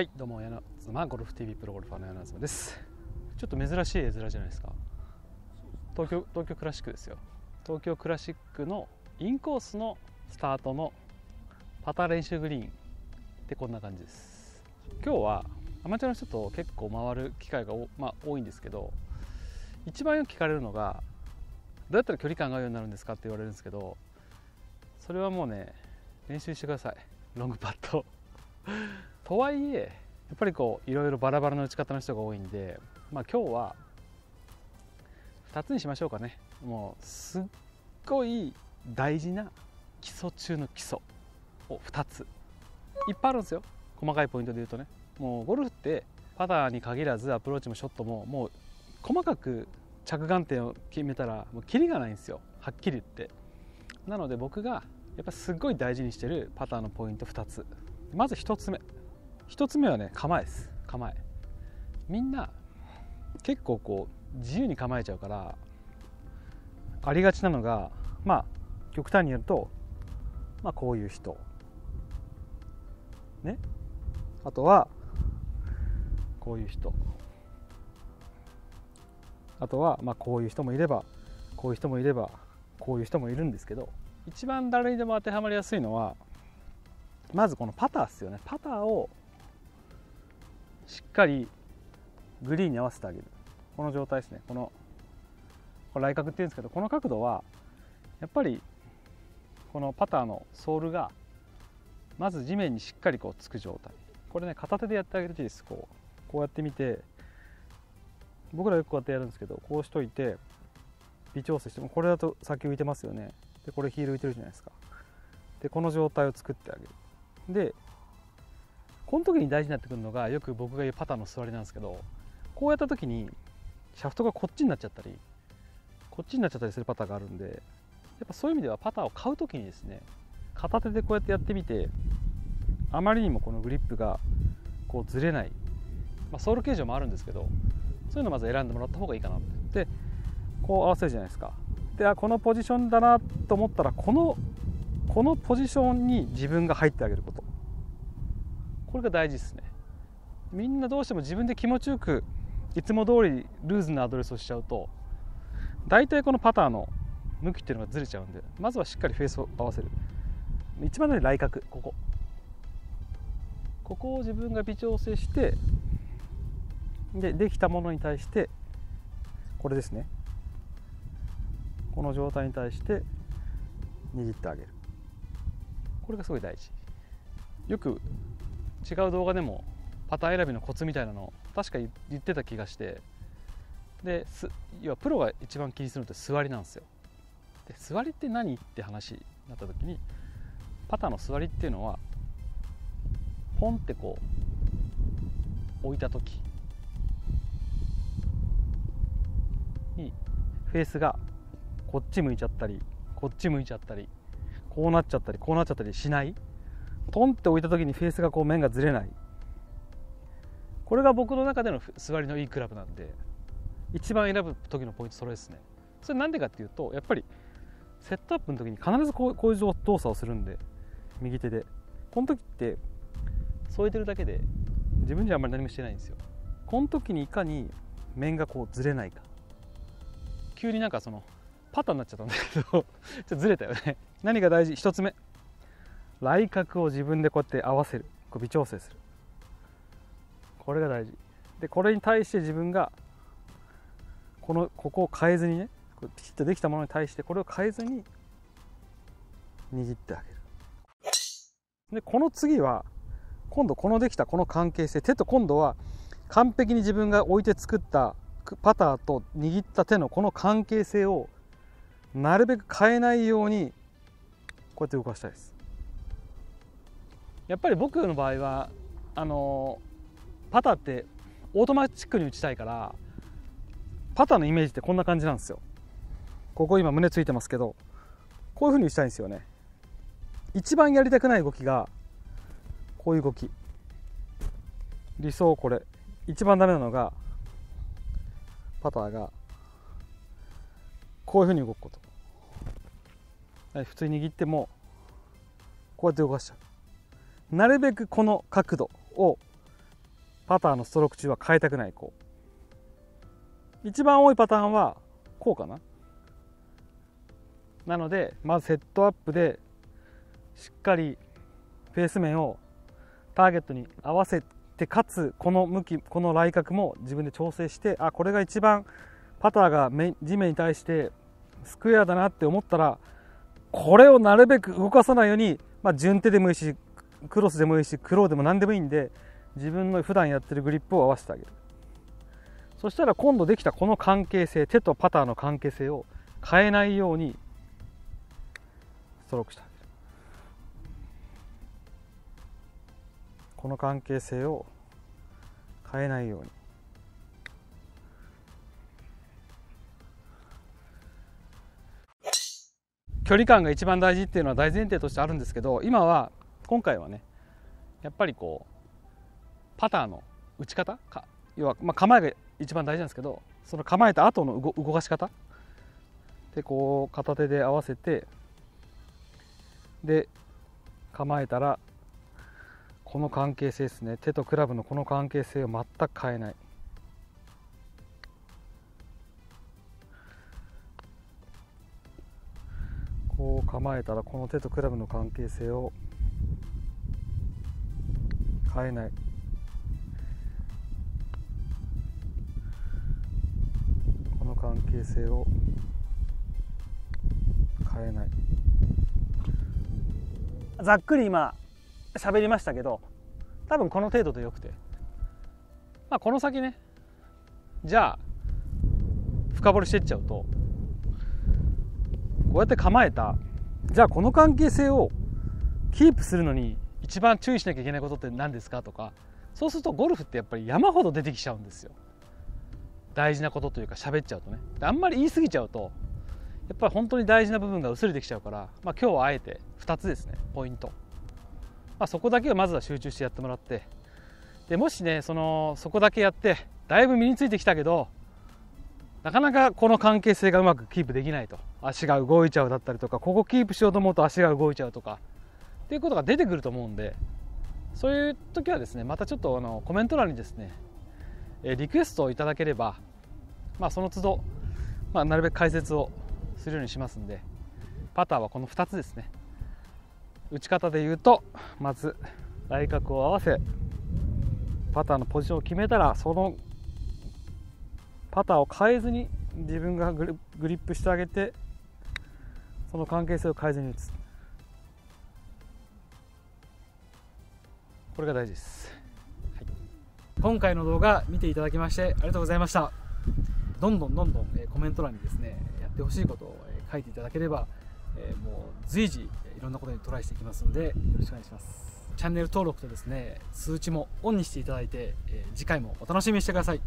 はい、どうも、矢野妻ゴルフ TV プロゴルファーの矢野妻です。ちょっと珍しい絵面じゃないですか。東京クラシックですよ。東京クラシックのインコースのスタートのパター練習グリーンってこんな感じです。今日はアマチュアの人と結構回る機会が、多いんですけど、一番よく聞かれるのがどうやったら距離感が合うようになるんですかって言われるんですけど、それはもうね、練習してください、ロングパットとはいえやっぱりこういろいろバラバラの打ち方の人が多いんで、今日は2つにしましょうかね。もうすっごい大事な基礎中の基礎を2つ、いっぱいあるんですよ、細かいポイントで言うとね。もうゴルフってパターに限らずアプローチもショットも、もう細かく着眼点を決めたらもうキリがないんですよ、はっきり言って。なので僕がやっぱすっごい大事にしてるパターのポイント2つ。まず1つ目はね、構えです。構え、みんな結構こう自由に構えちゃうからありがちなのが、極端にやると、こういう人ね、あとはこういう人、あとはこういう人もいればこういう人もいればこういう人もいるんですけど、一番誰にでも当てはまりやすいのはまずこのパターですよね。パターをしっかりグリーンに合わせてあげる、この状態ですね。これ来角っていうんですけど、この角度はやっぱりこのパターのソールがまず地面にしっかりこうつく状態。これね、片手でやってあげるといいです。こうやってみて、僕らよくこうやってやるんですけど、こうしといて微調整しても、これだと先浮いてますよね。でこれヒール浮いてるじゃないですか。でこの状態を作ってあげる。でこの時に大事になってくるのが、よく僕が言うパターの座りなんですけど、こうやった時にシャフトがこっちになっちゃったりこっちになっちゃったりするパターがあるんで、やっぱそういう意味ではパターを買う時にですね、片手でこうやってやってみて、あまりにもこのグリップがこうずれない、ソール形状もあるんですけど、そういうのをまず選んでもらった方がいいかなって。でこう合わせるじゃないですか。でこのポジションだなと思ったら、このポジションに自分が入ってあげること、これが大事ですね。みんなどうしても自分で気持ちよくいつも通りルーズなアドレスをしちゃうと、大体このパターの向きっていうのがずれちゃうんで、まずはしっかりフェースを合わせる。一番大事な来角、ここを自分が微調整して、できたものに対して、これですね、この状態に対して握ってあげる。これがすごい大事。よく違う動画でもパター選びのコツみたいなのを確か言ってた気がして、で要はプロが一番気にするのって座りなんですよ。で座りって何って話になった時に、パターの座りっていうのはポンってこう置いた時にフェースがこっち向いちゃったりこっち向いちゃったりこうなっちゃったりこうなっちゃったりしない、トンって置いた時にフェースがこう面がずれない、これが僕の中での座りのいいクラブなんで、一番選ぶ時のポイントそれですね。それなんでかっていうと、やっぱりセットアップの時に必ずこういう動作をするんで、右手でこの時って添えてるだけで自分じゃあんまり何もしてないんですよ。この時にいかに面がこうずれないか。急になんかそのパターになっちゃったんだけどちょっとずれたよね。何が大事、1つ目、来角を自分でこうやって合わせる、こう微調整する、これが大事で、これに対して自分がここを変えずにね、きちっとできたものに対してこれを変えずに握ってあげる。でこの次は今度このできたこの関係性、手と今度は完璧に自分が置いて作ったパターと握った手のこの関係性をなるべく変えないようにこうやって動かしたいです。やっぱり僕の場合はパターってオートマチックに打ちたいから、パターのイメージってこんな感じなんですよ。ここ今胸ついてますけど、こういう風に打ちたいんですよね。一番やりたくない動きがこういう動き、理想これ。一番ダメなのがパターがこういうふうに動くこと。普通に握ってもこうやって動かしちゃう。なるべくこの角度をパターのストローク中は変えたくない。こう一番多いパターンはこうかな。なのでまずセットアップでしっかりフェース面をターゲットに合わせて、かつこの向き、この来角も自分で調整して、あ、これが一番パターが地面に対してスクエアだなって思ったら、これをなるべく動かさないように、まあ、順手でもいいしクロスでもいいしクローでも何でもいいんで、自分の普段やってるグリップを合わせてあげる。そしたら今度できたこの関係性、手とパターの関係性を変えないようにストロークしてあげる。この関係性を変えないように。距離感が一番大事っていうのは大前提としてあるんですけど、今回はね、やっぱりこうパターの打ち方か、要はまあ構えが一番大事なんですけど、その構えた後の動かし方で、こう片手で合わせて、で構えたらこの関係性ですね、手とクラブのこの関係性を全く変えない。こう構えたらこの手とクラブの関係性を変えない。この関係性を変えない。ざっくり今喋りましたけど、多分この程度でよくて、まあ、この先ね、じゃあ深掘りしていっちゃうと、こうやって構えた、じゃあこの関係性をキープするのに一番注意しなきゃいけないことって何ですかとか、そうするとゴルフってやっぱり山ほど出てきちゃうんですよ、大事なことというか喋っちゃうとね。あんまり言い過ぎちゃうとやっぱり本当に大事な部分が薄れてきちゃうから、まあ、今日はあえて2つですね、ポイント、まあ、そこだけをまずは集中してやってもらって、でもしね、そこだけやってだいぶ身についてきたけど、なかなかこの関係性がうまくキープできないと、足が動いちゃうだったりとか、ここキープしようと思うと足が動いちゃうとかっていうことが出てくると思うんで、そういう時はですね、またちょっとコメント欄にですねリクエストをいただければ、まあ、その都度、まあ、なるべく解説をするようにしますんで、パターはこの2つですね。打ち方で言うと、まず来角を合わせ、パターのポジションを決めたら、そのパターを変えずに自分がグリップしてあげて、その関係性を変えずに打つ。これが大事です、はい、今回の動画見ていただきましてありがとうございました。どんどんコメント欄にですね、やってほしいことを書いていただければ、もう随時いろんなことにトライしていきますので、よろしくお願いします。チャンネル登録とですね、通知もオンにしていただいて、次回もお楽しみにしてください。